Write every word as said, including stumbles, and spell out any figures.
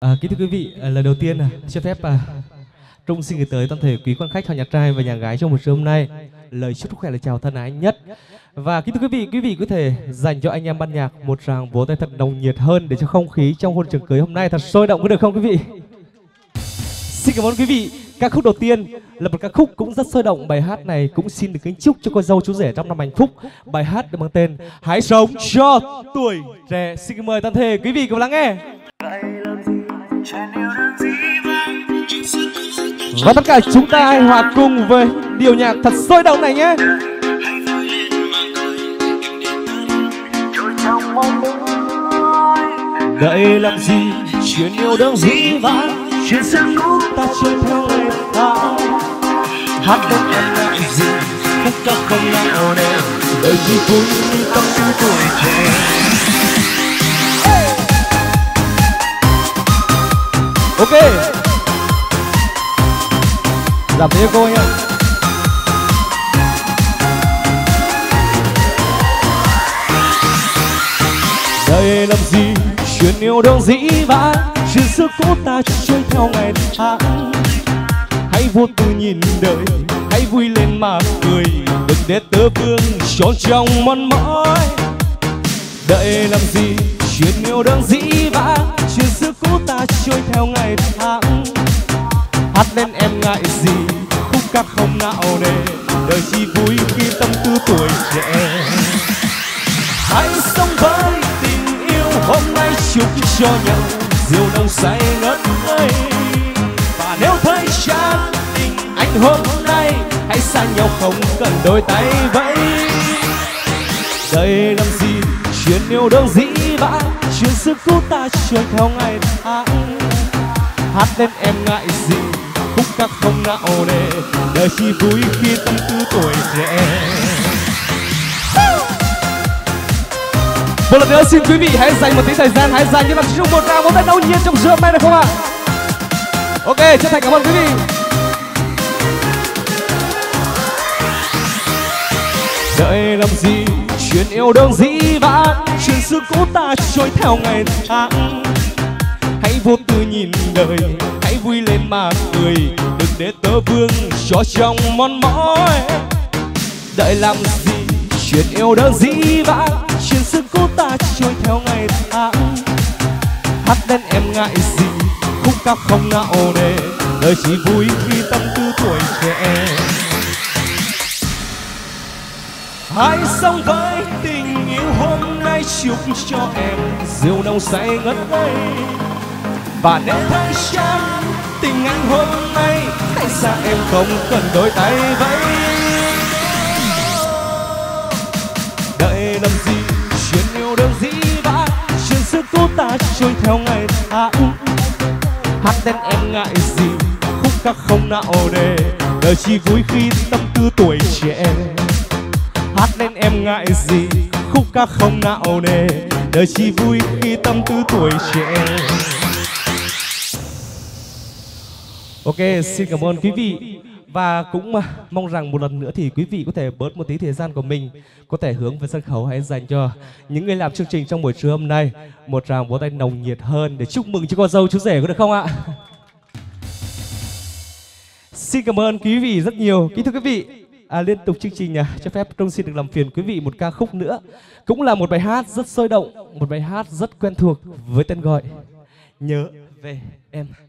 À, kính thưa quý vị, lần đầu tiên à, cho phép à, Trung xin gửi tới toàn thể quý quan khách, họ nhà trai và nhà gái trong buổi trưa hôm nay lời chúc sức khỏe là chào thân ái nhất. Và kính thưa quý vị, quý vị có thể dành cho anh em ban nhạc một tràng vỗ tay thật nồng nhiệt hơn để cho không khí trong hôn trường cưới hôm nay thật sôi động, có được không quý vị? Xin cảm ơn quý vị. Ca khúc đầu tiên là một ca khúc cũng rất sôi động. Bài hát này cũng xin được kính chúc cho cô dâu chú rể trong năm hạnh phúc. Bài hát được mang tên Hãy Sống Cho Tuổi Trẻ. Xin mời toàn thể quý vị cùng lắng nghe. Và tất cả chúng ta hãy hòa cùng với điệu nhạc thật sôi động này nhé. Đây làm gì chuyện yêu đương dĩ vãng, chuyện sang cũ ta chơi theo lời ta. Hát đốt em làm gì khúc ca không nào đều, đời gì cũng tâm tư tuổi trẻ. Ok, làm thế cô nhá. Đây làm gì chuyện yêu đương dĩ vãng, chuyện xưa cũ ta chơi theo ngày tháng. Hãy vô tư nhìn đời, hãy vui lên mà cười, đừng để tơ vương trốn trong mòn mỏi. Đây làm gì chuyện yêu đương dĩ vãng, chuyện xưa cũ ta chơi theo ngày tháng. Hát lên em ngại gì khúc ca không não nề, đời chi vui khi tâm tư tuổi trẻ. Hãy sống với tình yêu hôm nay, chúc cho nhau rượu nồng say ngất ngây. Và nếu thấy chán tình anh hôm nay, hãy xa nhau không cần đôi tay vẫy. Đây làm gì chuyện yêu đương dĩ vãng, chuyện xưa cũ ta chơi theo ngày tháng. Hát lên em ngại gì khúc ca không não nề, đời chi vui khi tâm tư tuổi trẻ. Một lần nữa xin quý vị hãy dành một tí thời gian, hãy dành cho bạn chung một tràng vỗ tay nồng nhiệt trong trưa mai được không ạ? Ok, chân thành cảm ơn quý vị. Đợi làm gì chuyện yêu đương dĩ vãng, chuyện xưa cũ ta trôi theo ngày tháng. Hãy vô tư nhìn đời, hãy vui lên mà cười, đừng để tơ vương cho trong mòn mỏi. Đợi làm gì chuyện yêu đương dĩ vãng, chuyện xưa cũ ta trôi theo ngày tháng. Hát lên em ngại gì khúc ca không não nề, đời chỉ vui khi tâm tư tuổi trẻ. Hãy sống với tình yêu hôm nay, chúc cho em rượu nồng say ngất ngây. Và nếu thấy chán tình anh hôm nay, hãy xa em không cần đôi tay vẫy. Đợi làm gì chuyện yêu đương dĩ vãng, chuyện xưa cũ ta trôi theo ngày tháng. Hát tên em ngại gì khúc ca không não nề, đời chỉ vui khi tâm tư tuổi trẻ. Hát lên em ngại gì khúc ca không não nề, đời chỉ vui khi tâm tư tuổi trẻ. Okay, ok, xin cảm ơn quý vị. Và cũng mong rằng một lần nữa thì quý vị có thể bớt một tí thời gian của mình, có thể hướng về sân khấu, hãy dành cho những người làm chương trình trong buổi trưa hôm nay một tràng vỗ tay nồng nhiệt hơn để chúc mừng cho cô dâu chú rể, có được không ạ? Xin cảm ơn quý vị rất nhiều. Kính thưa quý vị, à, liên tục chương trình à, cho phép Trung xin được làm phiền quý vị một ca khúc nữa. Cũng là một bài hát rất sôi động, một bài hát rất quen thuộc với tên gọi Nhớ Về Em.